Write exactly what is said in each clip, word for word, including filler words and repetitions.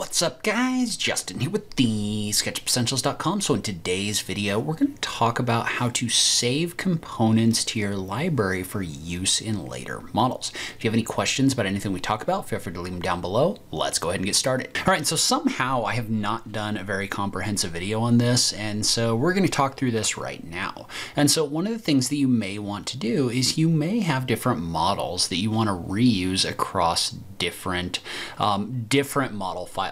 What's up guys, Justin here with the SketchUp Essentials dot com. So in today's video, we're gonna talk about how to save components to your library for use in later models. If you have any questions about anything we talk about, feel free to leave them down below. Let's go ahead and get started. All right, so somehow I have not done a very comprehensive video on this, and so we're gonna talk through this right now. And so one of the things that you may want to do is you may have different models that you wanna reuse across different, um, different model files.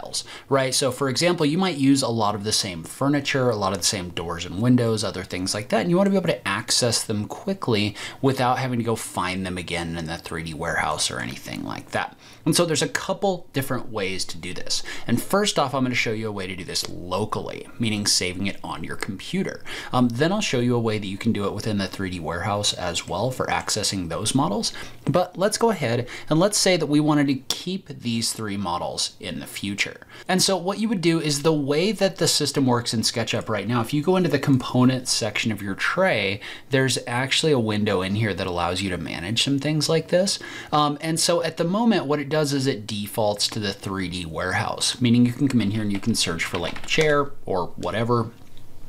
Right? So for example, you might use a lot of the same furniture, a lot of the same doors and windows, other things like that. And you want to be able to access them quickly without having to go find them again in the three D warehouse or anything like that. And so there's a couple different ways to do this. And first off, I'm going to show you a way to do this locally, meaning saving it on your computer. Um, then I'll show you a way that you can do it within the three D warehouse as well for accessing those models. But let's go ahead and let's say that we wanted to keep these three models in the future. And so what you would do is the way that the system works in SketchUp right now, if you go into the components section of your tray, there's actually a window in here that allows you to manage some things like this. Um, and so at the moment, what it does is it defaults to the three D warehouse, meaning you can come in here and you can search for like chair or whatever.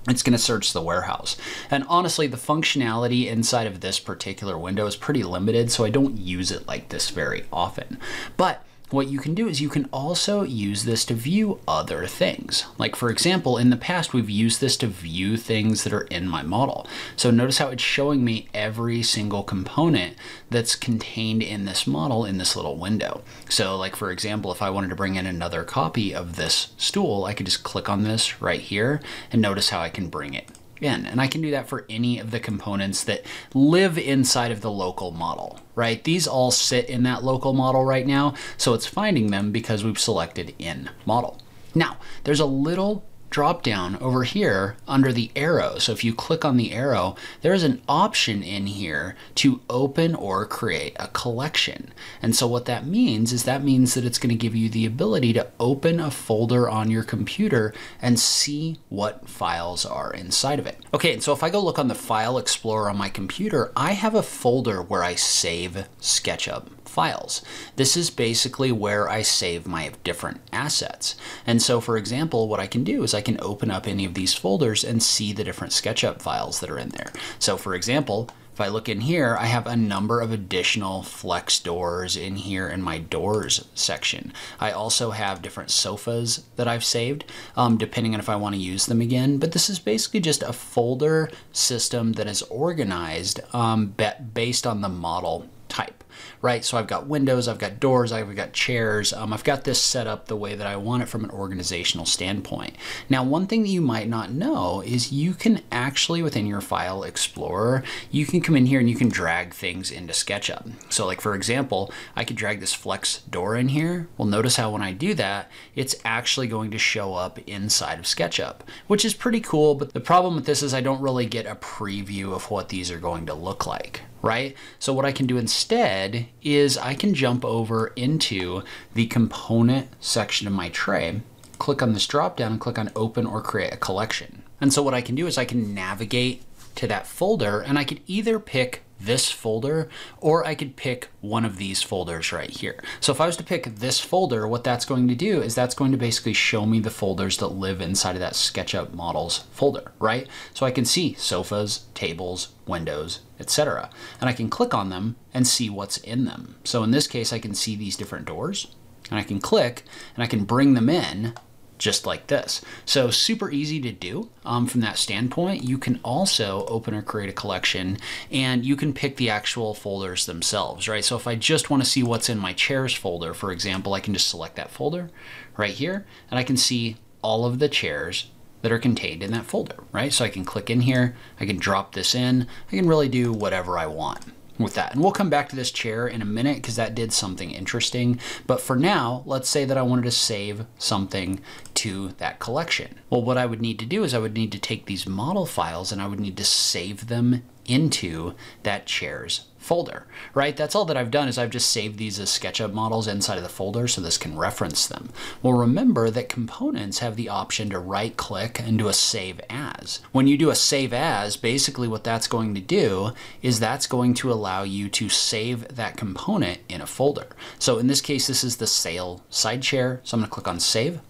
It's going to search the warehouse. And honestly, the functionality inside of this particular window is pretty limited, so I don't use it like this very often. But what you can do is you can also use this to view other things. Like for example, in the past, we've used this to view things that are in my model. So notice how it's showing me every single component that's contained in this model in this little window. So like for example, if I wanted to bring in another copy of this stool, I could just click on this right here and notice how I can bring it in. And I can do that for any of the components that live inside of the local model, right? These all sit in that local model right now. So it's finding them because we've selected in model. Now there's a little drop down over here under the arrow. So if you click on the arrow, there is an option in here to open or create a collection. And so what that means is that means that it's going to give you the ability to open a folder on your computer and see what files are inside of it. Okay. And so if I go look on the file explorer on my computer, I have a folder where I save SketchUp files. This is basically where I save my different assets. And so for example, what I can do is I I can open up any of these folders and see the different SketchUp files that are in there. So for example, if I look in here, I have a number of additional flex doors in here in my doors section. I also have different sofas that I've saved, um, depending on if I want to use them again. But this is basically just a folder system that is organized um, based on the model type, right? So I've got windows, I've got doors, I've got chairs. Um, I've got this set up the way that I want it from an organizational standpoint. Now, one thing that you might not know is you can actually, within your file explorer, you can come in here and you can drag things into SketchUp. So like, for example, I could drag this flex door in here. Well, notice how when I do that, it's actually going to show up inside of SketchUp, which is pretty cool. But the problem with this is I don't really get a preview of what these are going to look like, right? So what I can do instead is I can jump over into the component section of my tray, click on this drop down and click on open or create a collection. And so what I can do is I can navigate to that folder and I could either pick this folder, or I could pick one of these folders right here. So if I was to pick this folder, what that's going to do is that's going to basically show me the folders that live inside of that SketchUp models folder, right? So I can see sofas, tables, windows, et cetera. And I can click on them and see what's in them. So in this case, I can see these different doors and I can click and I can bring them in just like this. So super easy to do um, from that standpoint. You can also open or create a collection and you can pick the actual folders themselves, right? So if I just want to see what's in my chairs folder, for example, I can just select that folder right here and I can see all of the chairs that are contained in that folder, right? So I can click in here, I can drop this in, I can really do whatever I want with that. And we'll come back to this chair in a minute because that did something interesting. But for now, let's say that I wanted to save something to that collection. Well, what I would need to do is I would need to take these model files and I would need to save them into that chairs folder, right? That's all that I've done is I've just saved these as SketchUp models inside of the folder so this can reference them. Well, remember that components have the option to right click and do a save as. When you do a save as, basically what that's going to do is that's going to allow you to save that component in a folder. So in this case, this is the sale side chair. So I'm going to click on save.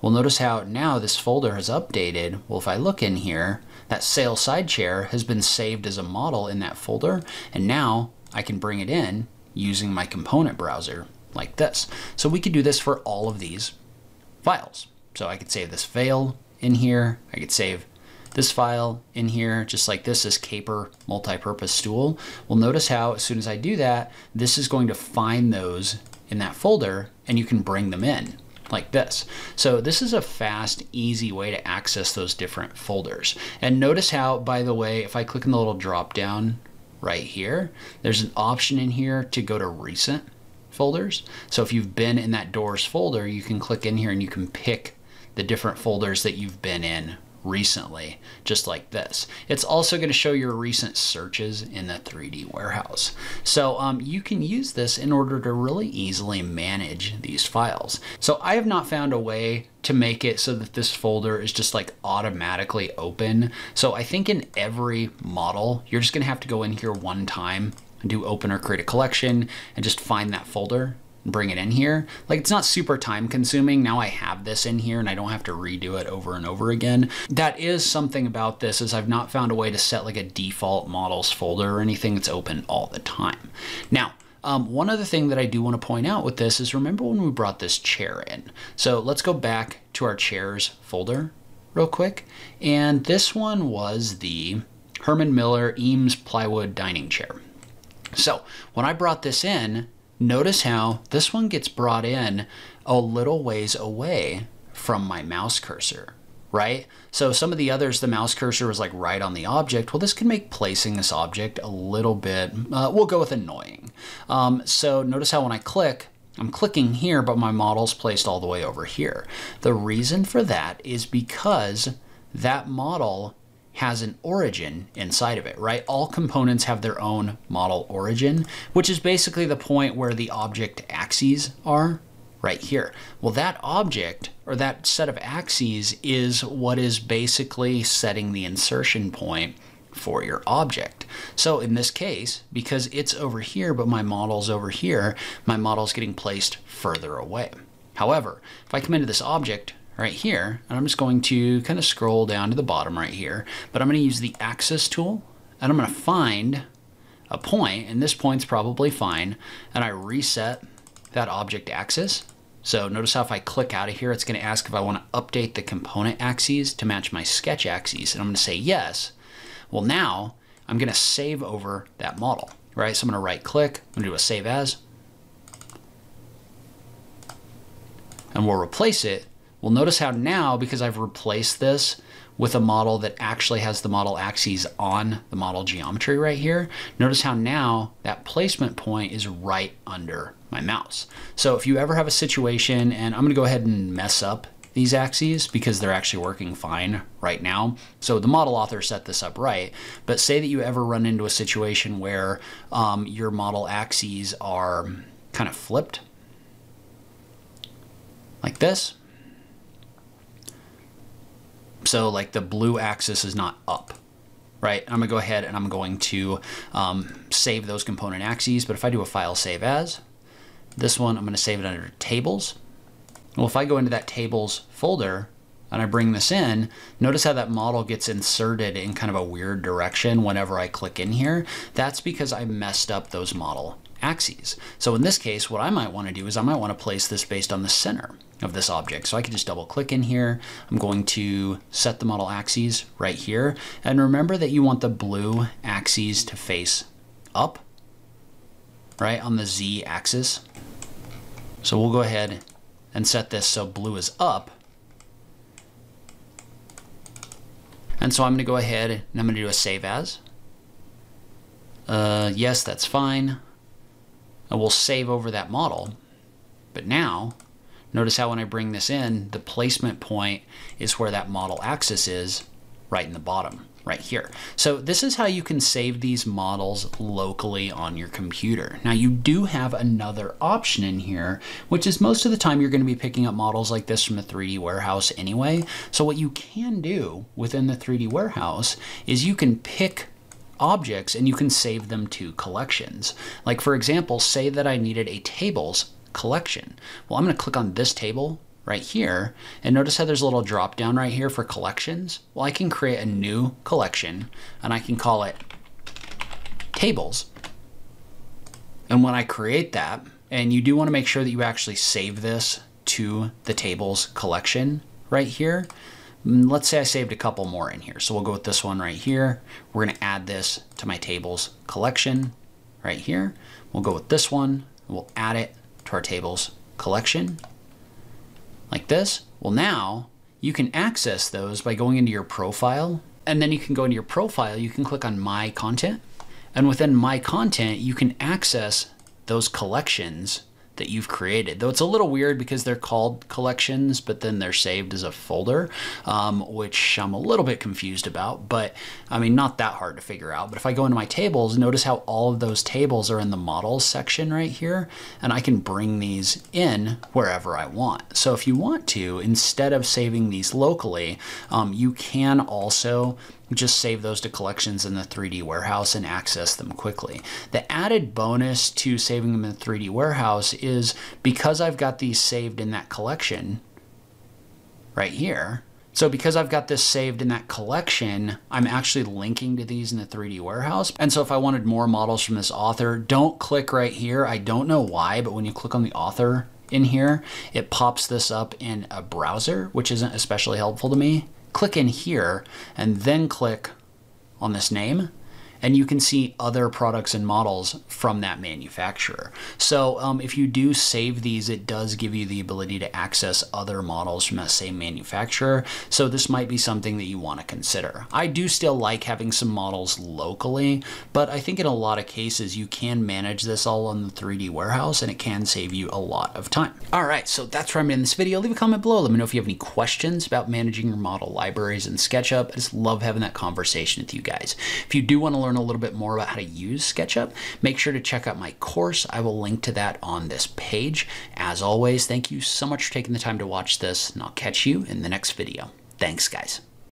Well, notice how now this folder has updated. Well, if I look in here, that sail side chair has been saved as a model in that folder, and now I can bring it in using my component browser like this. So we could do this for all of these files. So I could save this file in here, I could save this file in here, just like this, this caper multi-purpose stool. Well, notice how as soon as I do that, this is going to find those in that folder and you can bring them in like this. So this is a fast, easy way to access those different folders. And notice how, by the way, if I click on the little drop down right here, there's an option in here to go to recent folders. So if you've been in that doors folder, you can click in here and you can pick the different folders that you've been in recently, just like this. It's also going to show your recent searches in the three D Warehouse. So um, you can use this in order to really easily manage these files. So I have not found a way to make it so that this folder is just like automatically open. So I think in every model, you're just going to have to go in here one time and do open or create a collection and just find that folder, bring it in here. Like, it's not super time consuming. Now I have this in here and I don't have to redo it over and over again. That is something about this, is I've not found a way to set like a default models folder or anything that's open all the time. Now, um, one other thing that I do want to point out with this is, remember when we brought this chair in. So let's go back to our chairs folder real quick. And this one was the Herman Miller Eames plywood dining chair. So when I brought this in, notice how this one gets brought in a little ways away from my mouse cursor, right? So some of the others, the mouse cursor was like right on the object. Well, this can make placing this object a little bit, uh, we'll go with annoying. Um, so notice how when I click, I'm clicking here, but my model's placed all the way over here. The reason for that is because that model has an origin inside of it, right? All components have their own model origin, which is basically the point where the object axes are right here. Well, that object or that set of axes is what is basically setting the insertion point for your object. So in this case, because it's over here, but my model's over here, my model's getting placed further away. However, if I come into this object right here, and I'm just going to kind of scroll down to the bottom right here, but I'm going to use the axis tool and I'm going to find a point, and this point's probably fine, and I reset that object axis. So notice how if I click out of here, it's going to ask if I want to update the component axes to match my sketch axes, and I'm going to say yes. Well, now I'm going to save over that model, right? So I'm going to right click, I'm going to do a save as, and we'll replace it. Well, notice how now, because I've replaced this with a model that actually has the model axes on the model geometry right here, notice how now that placement point is right under my mouse. So if you ever have a situation, and I'm going to go ahead and mess up these axes because they're actually working fine right now. So the model author set this up right, but say that you ever run into a situation where um, your model axes are kind of flipped like this. So like the blue axis is not up, right? I'm gonna go ahead and I'm going to um, save those component axes. But if I do a file save as, this one, I'm gonna save it under tables. Well, if I go into that tables folder and I bring this in, notice how that model gets inserted in kind of a weird direction whenever I click in here. That's because I messed up those model axes. So in this case, what I might want to do is I might want to place this based on the center of this object. So I can just double click in here. I'm going to set the model axes right here. And remember that you want the blue axes to face up, right, on the Z axis. So we'll go ahead and set this so blue is up. And so I'm going to go ahead and I'm going to do a save as. Uh, yes, that's fine. And we'll save over that model. But now, notice how when I bring this in, the placement point is where that model axis is, right in the bottom, right here. So this is how you can save these models locally on your computer. Now you do have another option in here, which is most of the time you're going to be picking up models like this from the three D Warehouse anyway. So what you can do within the three D Warehouse is you can pick objects and you can save them to collections. Like for example, say that I needed a tables collection. Well, I'm going to click on this table right here, and notice how there's a little drop down right here for collections. Well, I can create a new collection and I can call it tables. And when I create that, and you do want to make sure that you actually save this to the tables collection right here. Let's say I saved a couple more in here. So we'll go with this one right here. We're going to add this to my tables collection right here. We'll go with this one. We'll add it to our tables collection like this. Well, now you can access those by going into your profile, and then you can go into your profile. You can click on My Content, and within My Content, you can access those collections that you've created, though it's a little weird because they're called collections, but then they're saved as a folder, um, which I'm a little bit confused about, but I mean, not that hard to figure out. But if I go into my tables, notice how all of those tables are in the models section right here, and I can bring these in wherever I want. So if you want to, instead of saving these locally, um, you can also just save those to collections in the three D Warehouse and access them quickly. The added bonus to saving them in the three D Warehouse is because I've got these saved in that collection right here. So because I've got this saved in that collection, I'm actually linking to these in the three D Warehouse. And so if I wanted more models from this author, don't click right here. I don't know why, but when you click on the author in here, it pops this up in a browser, which isn't especially helpful to me. Click in here and then click on this name, and you can see other products and models from that manufacturer. So um, if you do save these, it does give you the ability to access other models from that same manufacturer. So this might be something that you want to consider. I do still like having some models locally, but I think in a lot of cases you can manage this all on the three D Warehouse, and it can save you a lot of time. All right, so that's where I'm in this video. Leave a comment below. Let me know if you have any questions about managing your model libraries in SketchUp. I just love having that conversation with you guys. If you do want to learn Learn a little bit more about how to use SketchUp, make sure to check out my course. I will link to that on this page. As always, thank you so much for taking the time to watch this, and I'll catch you in the next video. Thanks, guys.